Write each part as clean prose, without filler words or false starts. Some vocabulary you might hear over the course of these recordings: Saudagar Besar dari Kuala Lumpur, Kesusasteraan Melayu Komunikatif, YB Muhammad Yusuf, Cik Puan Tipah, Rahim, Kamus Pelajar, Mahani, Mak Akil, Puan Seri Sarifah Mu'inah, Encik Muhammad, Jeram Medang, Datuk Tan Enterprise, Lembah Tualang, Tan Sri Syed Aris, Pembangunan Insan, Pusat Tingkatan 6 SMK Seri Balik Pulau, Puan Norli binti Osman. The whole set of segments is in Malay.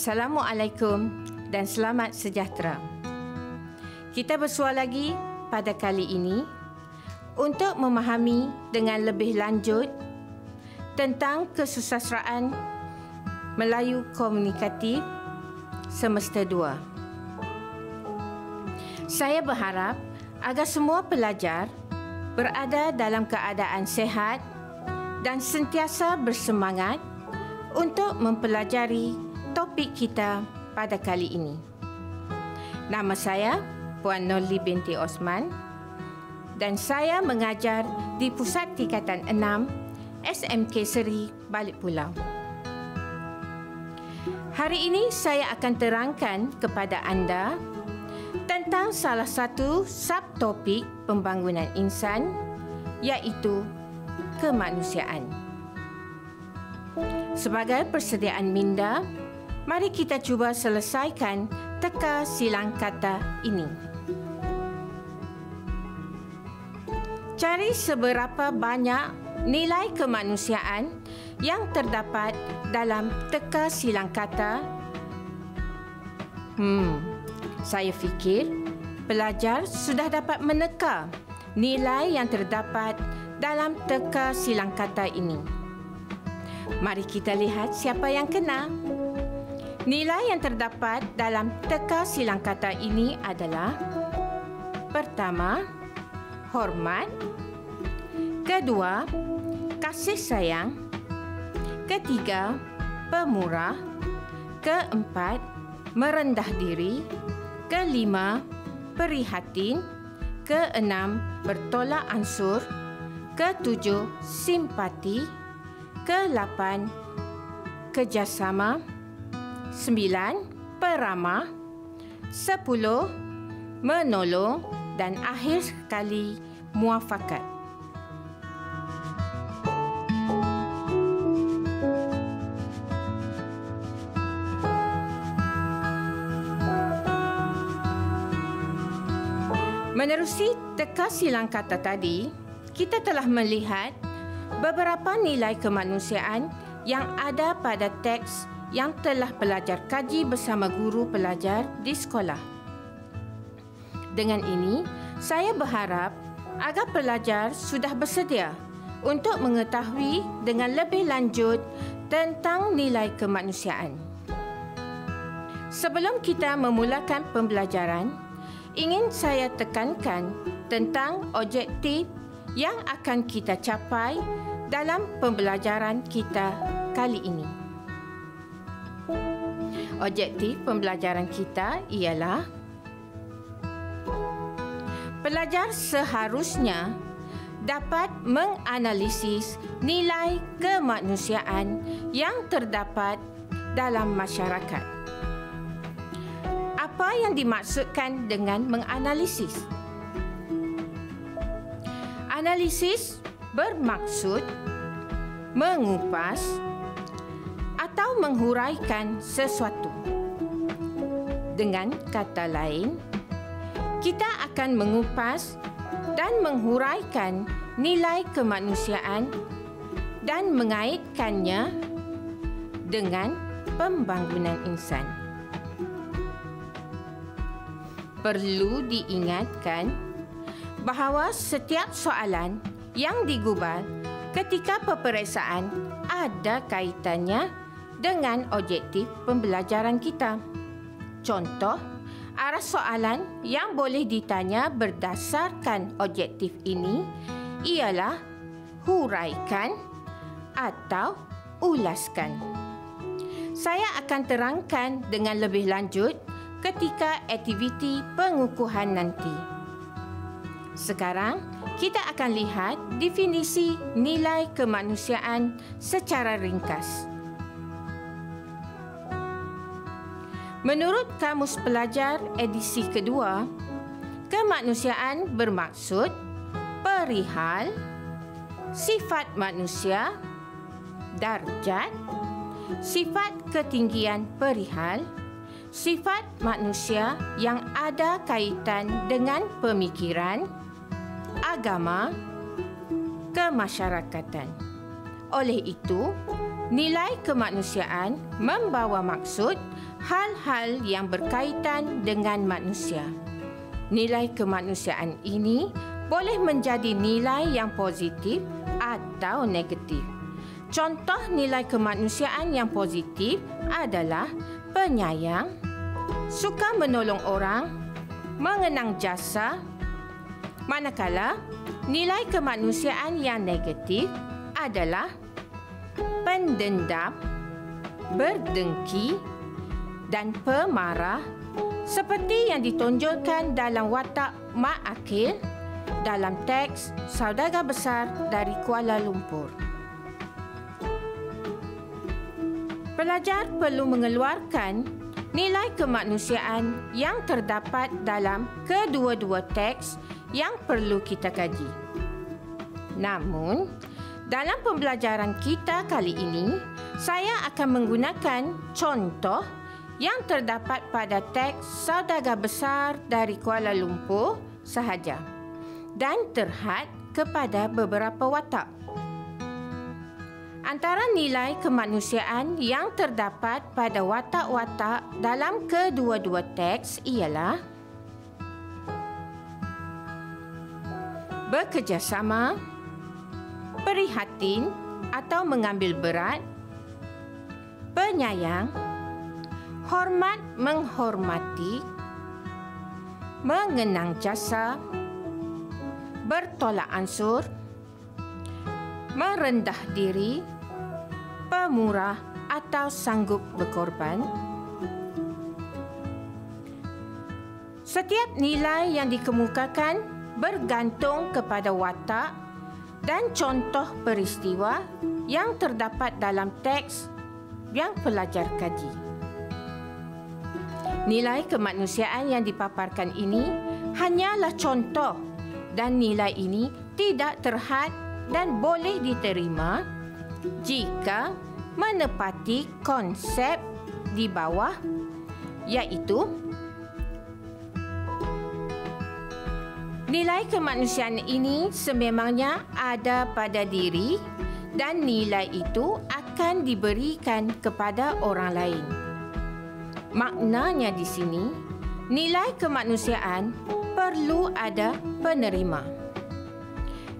Assalamualaikum dan selamat sejahtera. Kita bersua lagi pada kali ini untuk memahami dengan lebih lanjut tentang Kesusasteraan Melayu Komunikatif Semester 2. Saya berharap agar semua pelajar berada dalam keadaan sehat dan sentiasa bersemangat untuk mempelajari topik kita pada kali ini. Nama saya Puan Norli binti Osman dan saya mengajar di Pusat Tingkatan 6 SMK Seri Balik Pulau. Hari ini saya akan terangkan kepada anda tentang salah satu subtopik pembangunan insan, iaitu kemanusiaan. Sebagai persediaan minda, mari kita cuba selesaikan teka silang kata ini. Cari seberapa banyak nilai kemanusiaan yang terdapat dalam teka silang kata. Saya fikir pelajar sudah dapat meneka nilai yang terdapat dalam teka silang kata ini. Mari kita lihat siapa yang kena. Nilai yang terdapat dalam teka silang kata ini adalah: pertama, hormat; kedua, kasih sayang; ketiga, pemurah; keempat, merendah diri; kelima, prihatin; keenam, bertolak ansur; ketujuh, simpati; kedelapan, kerjasama; 9. Peramah; 10. Menolong; dan akhir sekali, muafakat. Menerusi teka silang kata tadi, kita telah melihat beberapa nilai kemanusiaan yang ada pada teks yang telah pelajar kaji bersama guru pelajar di sekolah. Dengan ini, saya berharap agar pelajar sudah bersedia untuk mengetahui dengan lebih lanjut tentang nilai kemanusiaan. Sebelum kita memulakan pembelajaran, ingin saya tekankan tentang objektif yang akan kita capai dalam pembelajaran kita kali ini. Objektif pembelajaran kita ialah: pelajar seharusnya dapat menganalisis nilai kemanusiaan yang terdapat dalam masyarakat. Apa yang dimaksudkan dengan menganalisis? Analisis bermaksud mengupas atau menghuraikan sesuatu. Dengan kata lain, kita akan mengupas dan menghuraikan nilai kemanusiaan dan mengaitkannya dengan pembangunan insan. Perlu diingatkan bahawa setiap soalan yang digubal ketika peperiksaan ada kaitannya dengan objektif pembelajaran kita. Contoh, arah soalan yang boleh ditanya berdasarkan objektif ini ialah huraikan atau ulaskan. Saya akan terangkan dengan lebih lanjut ketika aktiviti pengukuhan nanti. Sekarang, kita akan lihat definisi nilai kemanusiaan secara ringkas. Menurut Kamus Pelajar edisi kedua, kemanusiaan bermaksud perihal, sifat manusia, darjat, sifat ketinggian perihal, sifat manusia yang ada kaitan dengan pemikiran, agama, kemasyarakatan. Oleh itu, Nilai kemanusiaan membawa maksud hal-hal yang berkaitan dengan manusia. Nilai kemanusiaan ini boleh menjadi nilai yang positif atau negatif. Contoh nilai kemanusiaan yang positif adalah penyayang, suka menolong orang, mengenang jasa. Manakala nilai kemanusiaan yang negatif adalah pendendam, berdengki dan pemarah seperti yang ditonjolkan dalam watak Mak Akil dalam teks Saudagar Besar dari Kuala Lumpur. Pelajar perlu mengeluarkan nilai kemanusiaan yang terdapat dalam kedua-dua teks yang perlu kita kaji. Namun, dalam pembelajaran kita kali ini, saya akan menggunakan contoh yang terdapat pada teks Saudagar Besar dari Kuala Lumpur sahaja dan terhad kepada beberapa watak. Antara nilai kemanusiaan yang terdapat pada watak-watak dalam kedua-dua teks ialah bekerjasama, prihatin atau mengambil berat, penyayang, hormat menghormati, mengenang jasa, bertolak ansur, merendah diri, pemurah atau sanggup berkorban. Setiap nilai yang dikemukakan bergantung kepada watak dan contoh peristiwa yang terdapat dalam teks yang pelajar kaji. Nilai kemanusiaan yang dipaparkan ini hanyalah contoh dan nilai ini tidak terhad dan boleh diterima jika menepati konsep di bawah, iaitu nilai kemanusiaan ini sememangnya ada pada diri dan nilai itu akan diberikan kepada orang lain. Maknanya di sini, nilai kemanusiaan perlu ada penerima.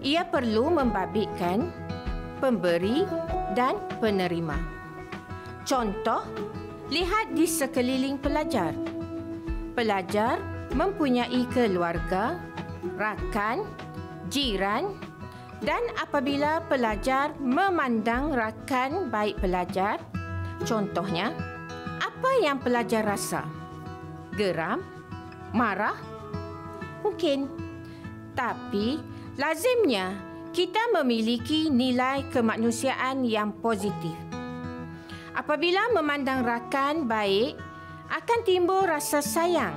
Ia perlu membabitkan pemberi dan penerima. Contoh, lihat di sekeliling pelajar. Pelajar mempunyai keluarga, rakan, jiran dan apabila pelajar memandang rakan baik pelajar, contohnya, apa yang pelajar rasa? Geram? Marah? Mungkin. Tapi lazimnya, kita memiliki nilai kemanusiaan yang positif. Apabila memandang rakan baik, akan timbul rasa sayang.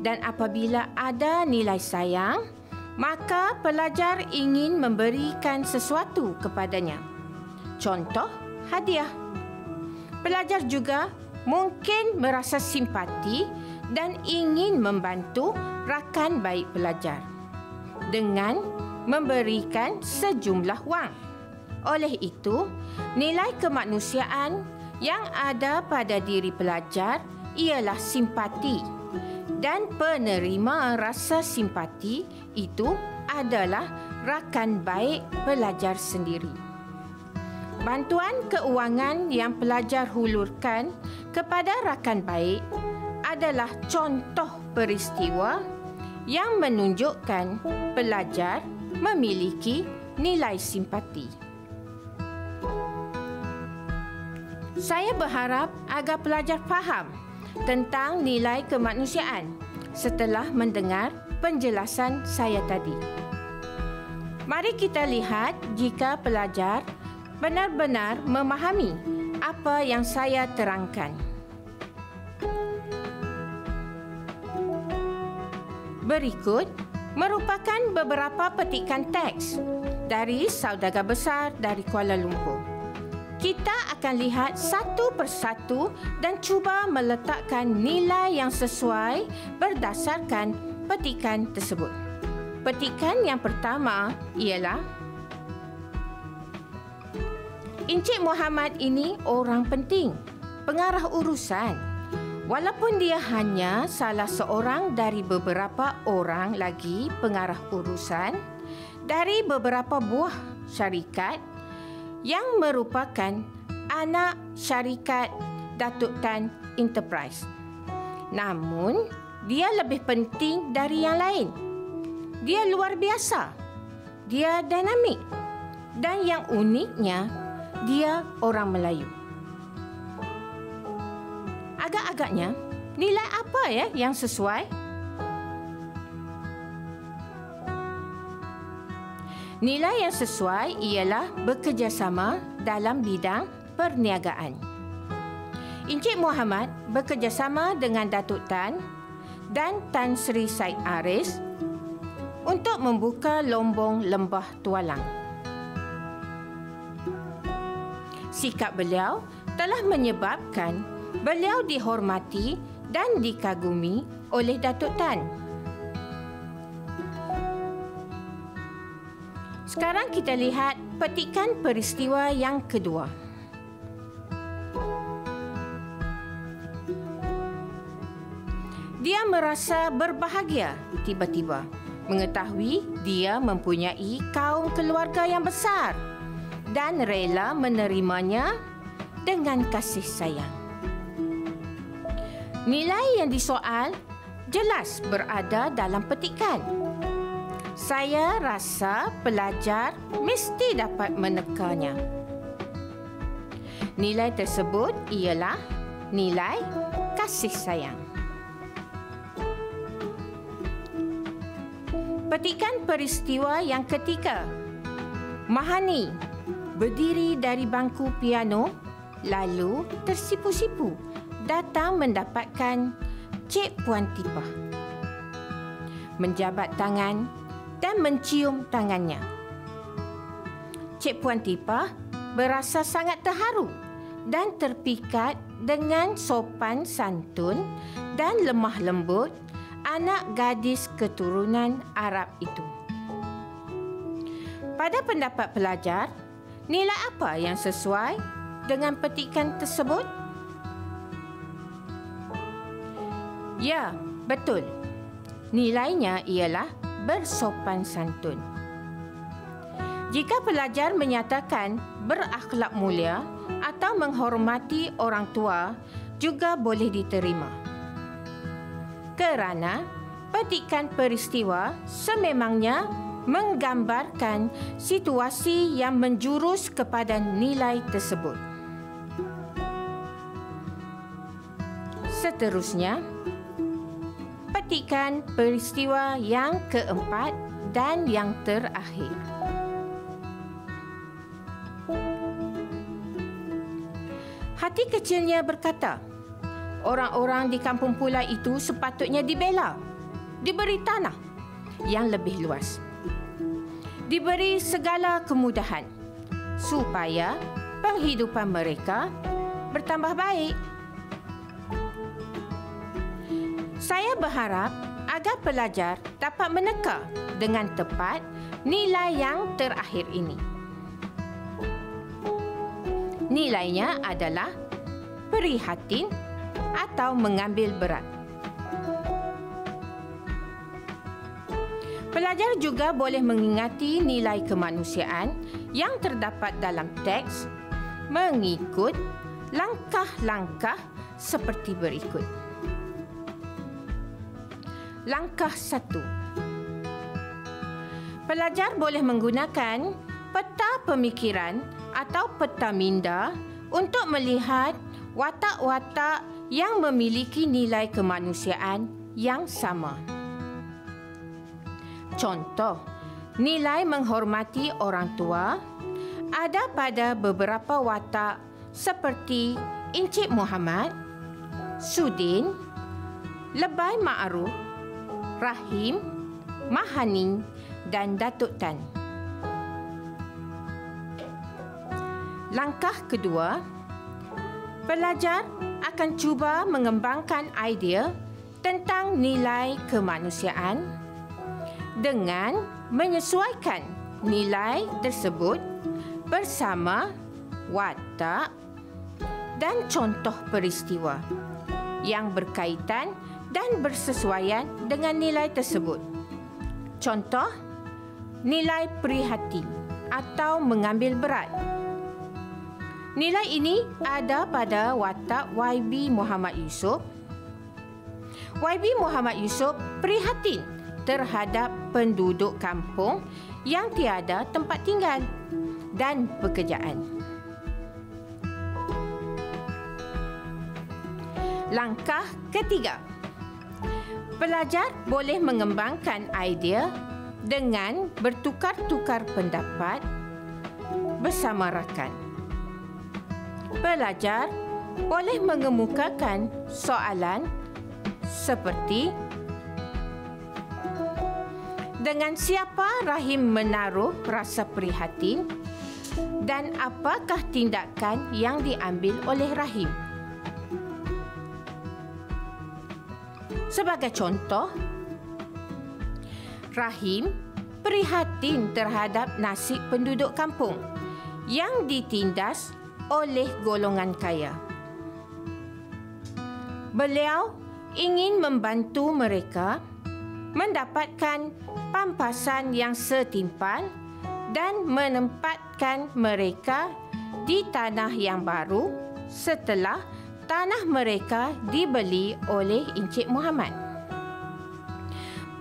Dan apabila ada nilai sayang, maka pelajar ingin memberikan sesuatu kepadanya. Contoh, hadiah. Pelajar juga mungkin merasa simpati dan ingin membantu rakan baik pelajar dengan memberikan sejumlah wang. Oleh itu, nilai kemanusiaan yang ada pada diri pelajar ialah simpati dan penerima rasa simpati itu adalah rakan baik pelajar sendiri. Bantuan keuangan yang pelajar hulurkan kepada rakan baik adalah contoh peristiwa yang menunjukkan pelajar memiliki nilai simpati. Saya berharap agar pelajar faham tentang nilai kemanusiaan setelah mendengar penjelasan saya tadi. Mari kita lihat jika pelajar benar-benar memahami apa yang saya terangkan. Berikut merupakan beberapa petikan teks dari Saudagar Besar dari Kuala Lumpur. Kita akan lihat satu persatu dan cuba meletakkan nilai yang sesuai berdasarkan petikan tersebut. Petikan yang pertama ialah Encik Muhammad ini orang penting, pengarah urusan. Walaupun dia hanya salah seorang dari beberapa orang lagi pengarah urusan dari beberapa buah syarikat yang merupakan anak syarikat Datuk Tan Enterprise. Namun, dia lebih penting dari yang lain. Dia luar biasa. Dia dinamik. Dan yang uniknya, dia orang Melayu. Agak-agaknya, nilai apa ya yang sesuai? Nilai yang sesuai ialah bekerjasama dalam bidang perniagaan. Encik Muhammad bekerjasama dengan Datuk Tan dan Tan Sri Syed Aris untuk membuka lombong Lembah Tualang. Sikap beliau telah menyebabkan beliau dihormati dan dikagumi oleh Datuk Tan. Sekarang kita lihat petikan peristiwa yang kedua. Dia merasa berbahagia tiba-tiba mengetahui dia mempunyai kaum keluarga yang besar dan rela menerimanya dengan kasih sayang. Nilai yang disoal jelas berada dalam petikan. Saya rasa pelajar mesti dapat menekannya. Nilai tersebut ialah nilai kasih sayang. Petikan peristiwa yang ketiga. Mahani berdiri dari bangku piano lalu tersipu-sipu datang mendapatkan Cik Puan Tipah. Menjabat tangan dan mencium tangannya. Cik Puan Tipah berasa sangat terharu dan terpikat dengan sopan santun dan lemah lembut anak gadis keturunan Arab itu. Pada pendapat pelajar, nilai apa yang sesuai dengan petikan tersebut? Ya, betul. Nilainya ialah bersopan santun. Jika pelajar menyatakan berakhlak mulia atau menghormati orang tua, juga boleh diterima. Kerana petikan peristiwa sememangnya menggambarkan situasi yang menjurus kepada nilai tersebut. Seterusnya, petikan peristiwa yang keempat dan yang terakhir. Hati kecilnya berkata, orang-orang di kampung Pulau itu sepatutnya dibela, diberi tanah yang lebih luas, diberi segala kemudahan supaya penghidupan mereka bertambah baik. Saya berharap agar pelajar dapat meneka dengan tepat nilai yang terakhir ini. Nilainya adalah prihatin atau mengambil berat. Pelajar juga boleh mengingati nilai kemanusiaan yang terdapat dalam teks mengikut langkah-langkah seperti berikut. Langkah 1. Pelajar boleh menggunakan peta pemikiran atau peta minda untuk melihat watak-watak yang memiliki nilai kemanusiaan yang sama. Contoh, nilai menghormati orang tua ada pada beberapa watak seperti Encik Muhammad, Sudin, Lebay Ma'ruf, Rahim, Mahani dan Datuk Tan. Langkah kedua, pelajar akan cuba mengembangkan idea tentang nilai kemanusiaan dengan menyesuaikan nilai tersebut bersama watak dan contoh peristiwa yang berkaitan dan bersesuaian dengan nilai tersebut. Contoh, nilai prihatin atau mengambil berat. Nilai ini ada pada watak YB Muhammad Yusuf. YB Muhammad Yusuf prihatin terhadap penduduk kampung yang tiada tempat tinggal dan pekerjaan. Langkah ketiga, pelajar boleh mengembangkan idea dengan bertukar-tukar pendapat bersama rakan. Pelajar boleh mengemukakan soalan seperti dengan siapa Rahim menaruh rasa prihatin dan apakah tindakan yang diambil oleh Rahim. Sebagai contoh, Rahim prihatin terhadap nasib penduduk kampung yang ditindas oleh golongan kaya. Beliau ingin membantu mereka mendapatkan pampasan yang setimpal dan menempatkan mereka di tanah yang baru setelah tanah mereka dibeli oleh Encik Muhammad.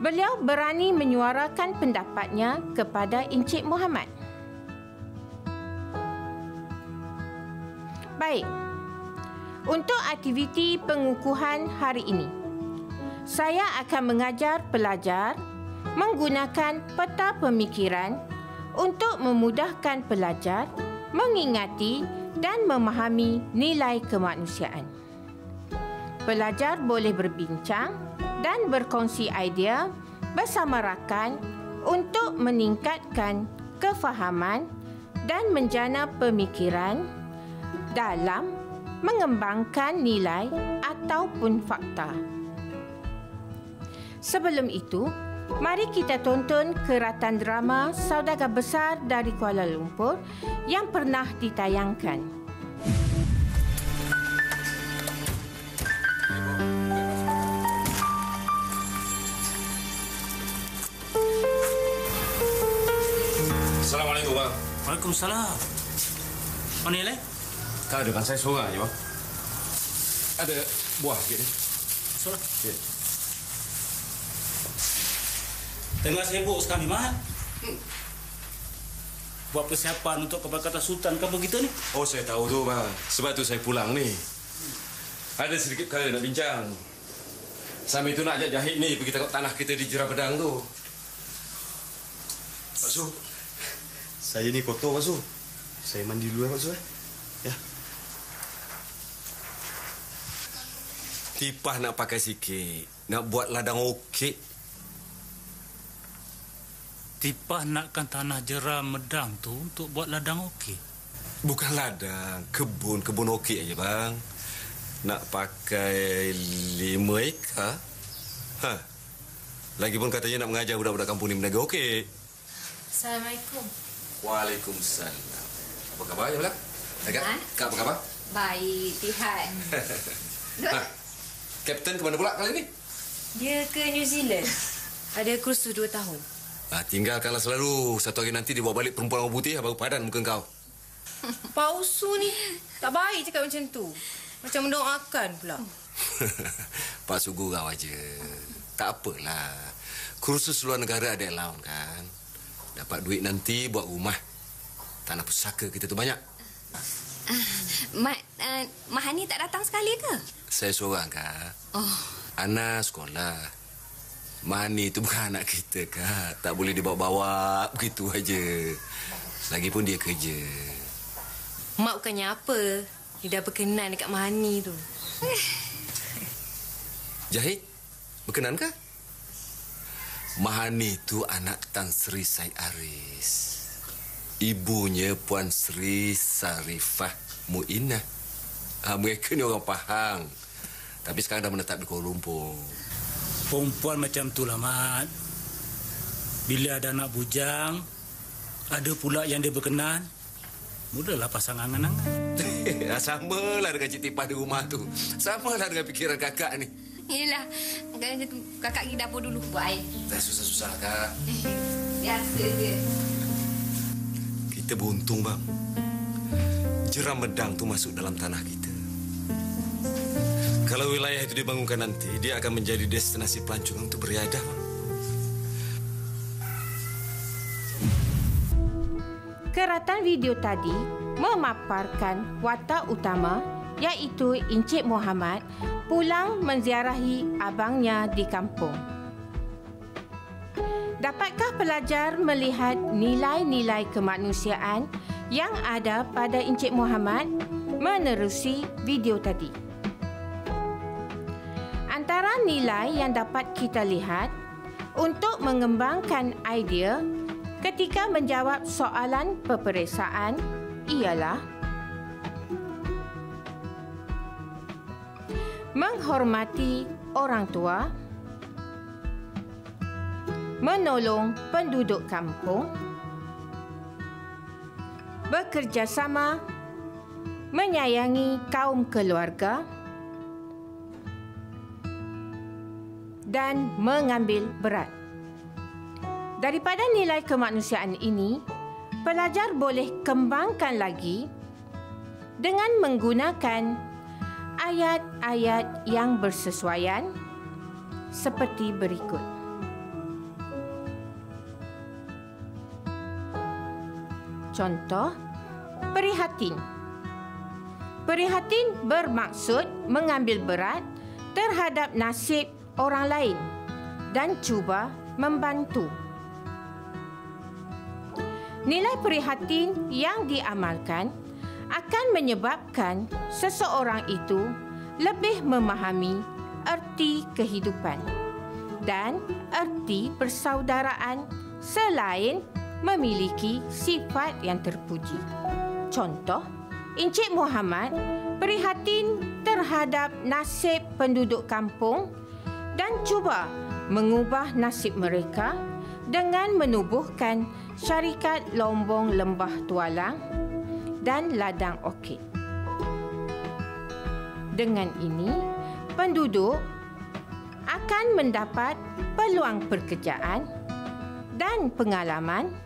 Beliau berani menyuarakan pendapatnya kepada Encik Muhammad. Baik, untuk aktiviti pengukuhan hari ini, saya akan mengajar pelajar menggunakan peta pemikiran untuk memudahkan pelajar mengingati dan memahami nilai kemanusiaan. Pelajar boleh berbincang dan berkongsi idea bersama rakan untuk meningkatkan kefahaman dan menjana pemikiran dalam mengembangkan nilai ataupun fakta. Sebelum itu, mari kita tonton keratan drama Saudagar Besar dari Kuala Lumpur yang pernah ditayangkan. Assalamualaikum, Pak. Waalaikumsalam. Mana ni, Le? Tak ada, kan saya seorang je, Pak. Ada buah sikit ni. Seorang? Ya. Tengah sibuk sekarang ni, Mat. Buat persiapan untuk keberkatan Sultan kampung kita ni. Oh, saya tahu tu, Bang. Sebab tu saya pulang ni. Ada sedikit kali nak bincang. Sambil tu nak ajak Jahid ni pergi tengok tanah kita di Jeram Medang tu. Pak Su, saya ni kotor, Pak Su. Saya mandi dulu, Pak Su. Ya. Tipah nak pakai sikit. Nak buat ladang okey. Tipah nakkan tanah Jeram Medang tu untuk buat ladang okey? Bukan ladang, kebun. Kebun okey aja, Bang. Nak pakai 5 ekar. Ha. Lagipun katanya nak mengajar budak-budak kampung ni menaga okey. Assalamualaikum. Waalaikumsalam. Apa khabar, Ayah Belak? Kak, apa khabar? Baik, Tihan. Ha. Kapten ke mana pula kali ni? Dia ke New Zealand. Ada kursus 2 tahun. Ah, tinggalkanlah selalu. Satu hari nanti dia bawa balik perempuan orang putih, baru padan muka kau. Pak Usu ni tak baik cakap macam tu. Macam mendoakan pula. Pak Su gurau aja. Tak apalah. Kursus luar negara ada allowance kan. Dapat duit nanti buat rumah. Tanah pusaka kita tu banyak. Mahani tak datang sekali ke? Saya seorang, Kak. Oh. Ana sekolah. Mahani itu bukan anak kita, Kak. Tak boleh dibawa-bawa begitu aja. Lagipun dia kerja. Mak bukannya apa. Dia dah berkenan dekat Mahani tu. Jahid, berkenankah? Mahani itu anak Tan Sri Syed Aris. Ibunya Puan Seri Sarifah Mu'inah. Ha, mereka ni orang Pahang. Tapi sekarang dah menetap di Kuala Lumpur. Perempuan macam itulah, Mat. Bila ada anak bujang, ada pula yang dia berkenan, Mulalah pasang angan-angan. Samalah dengan Cik Tipah di rumah tu. Samalah dengan fikiran kakak ni. Yelah, kakak pergi dapur dulu buat air. Dah susah-susah, Kak. Biasa je. Kita beruntung, bang. Jeram Medang tu masuk dalam tanah kita. Kalau wilayah itu dibangunkan nanti, dia akan menjadi destinasi pelancongan untuk beriadah, bang. Keratan video tadi memaparkan watak utama iaitu Encik Muhammad pulang menziarahi abangnya di kampung. Dapatkah pelajar melihat nilai-nilai kemanusiaan yang ada pada Encik Muhammad menerusi video tadi? Antara nilai yang dapat kita lihat untuk mengembangkan idea ketika menjawab soalan peperiksaan ialah menghormati orang tua, menolong penduduk kampung, bekerjasama, menyayangi kaum keluarga dan mengambil berat. Daripada nilai kemanusiaan ini, pelajar boleh kembangkan lagi dengan menggunakan ayat-ayat yang bersesuaian seperti berikut. Contoh, prihatin. Prihatin bermaksud mengambil berat terhadap nasib orang lain dan cuba membantu. Nilai prihatin yang diamalkan akan menyebabkan seseorang itu lebih memahami erti kehidupan dan erti persaudaraan selain memiliki sifat yang terpuji. Contoh, Encik Muhammad prihatin terhadap nasib penduduk kampung dan cuba mengubah nasib mereka dengan menubuhkan syarikat lombong Lembah Tualang dan ladang orkid. Dengan ini, penduduk akan mendapat peluang pekerjaan dan pengalaman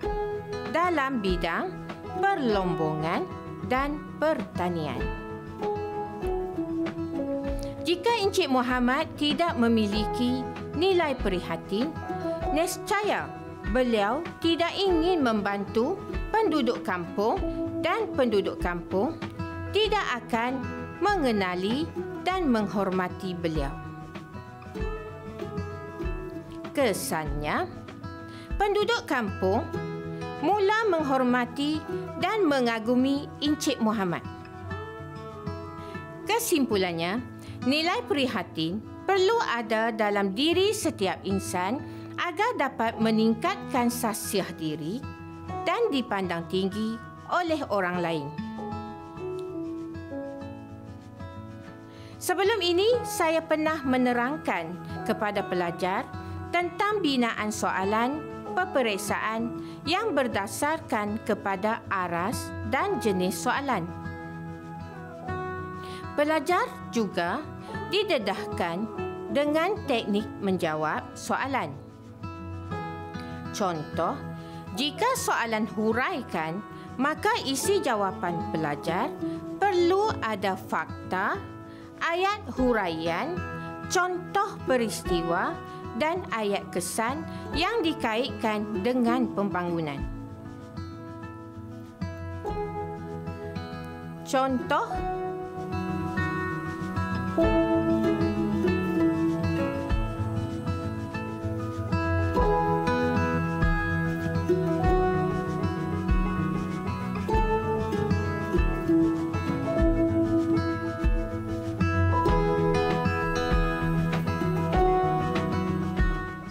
dalam bidang perlombongan dan pertanian. Jika Encik Muhammad tidak memiliki nilai prihatin, nescaya beliau tidak ingin membantu penduduk kampung dan penduduk kampung tidak akan mengenali dan menghormati beliau. Kesannya, penduduk kampung mula menghormati dan mengagumi Encik Muhammad. Kesimpulannya, nilai prihatin perlu ada dalam diri setiap insan agar dapat meningkatkan sasiah diri dan dipandang tinggi oleh orang lain. Sebelum ini, saya pernah menerangkan kepada pelajar tentang binaan soalan peperiksaan yang berdasarkan kepada aras dan jenis soalan. Pelajar juga didedahkan dengan teknik menjawab soalan. Contoh, jika soalan huraikan, maka isi jawapan pelajar perlu ada fakta, ayat huraian, contoh peristiwa dan ayat kesan yang dikaitkan dengan pembangunan. Contoh,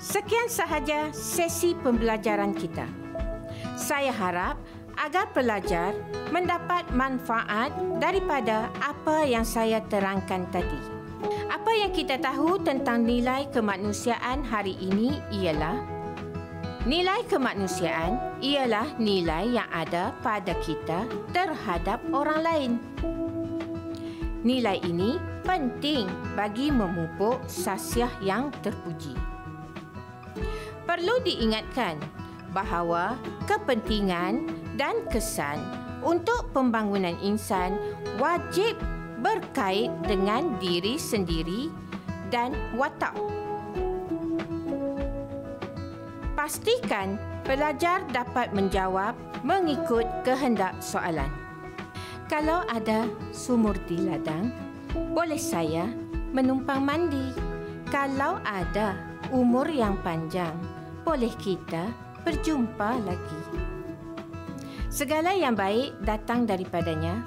sekian sahaja sesi pembelajaran kita. Saya harap agar pelajar mendapat manfaat daripada apa yang saya terangkan tadi. Apa yang kita tahu tentang nilai kemanusiaan hari ini ialah Nilai kemanusiaan ialah nilai yang ada pada kita terhadap orang lain. Nilai ini penting bagi memupuk sasiah yang terpuji. Perlu diingatkan bahawa kepentingan dan kesan untuk pembangunan insan wajib berkait dengan diri sendiri dan watak. Pastikan pelajar dapat menjawab mengikut kehendak soalan. Kalau ada sumur di ladang, boleh saya menumpang mandi. Kalau ada umur yang panjang, boleh kita berjumpa lagi. Segala yang baik datang daripadanya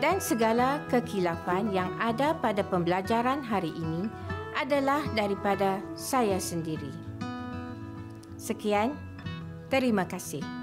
dan segala kekilafan yang ada pada pembelajaran hari ini adalah daripada saya sendiri. Sekian, terima kasih.